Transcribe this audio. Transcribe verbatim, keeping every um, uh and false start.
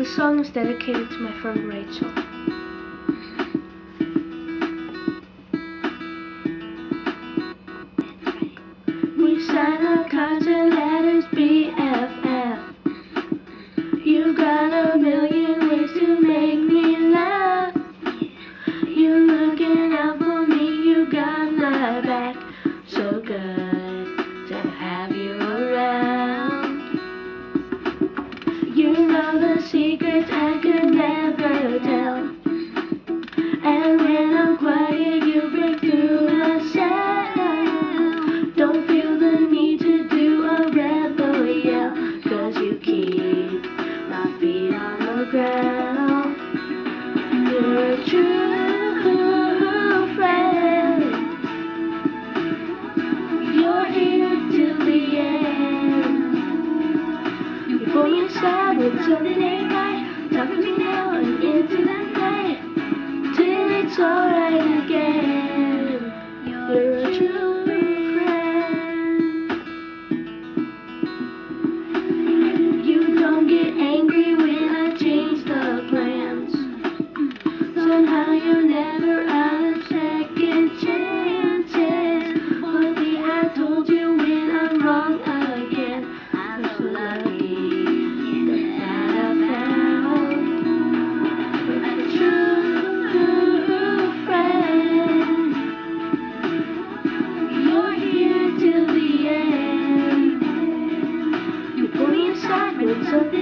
The song is dedicated to my friend Rachael. We sign our cards and letters, B F F. You've got a million ways to make me laugh. You're looking out for me, you got my back. So good to have you around. You know the secrets I could never tell. And when I'm quiet, you break through my shell. Don't feel the need to do a rebel yell, 'cause you keep my feet on the ground. You're a true friend. You're here till the end. You pull me aside when something ain't right. Talk to me now and into the night, till it's alright again. You're a true friend. You don't get angry when I change the plans. Somehow you're never out of second chances. Only I told you when I'm wrong again. I'm so lucky that I found a true friend. You're here till the end. You pull me aside when something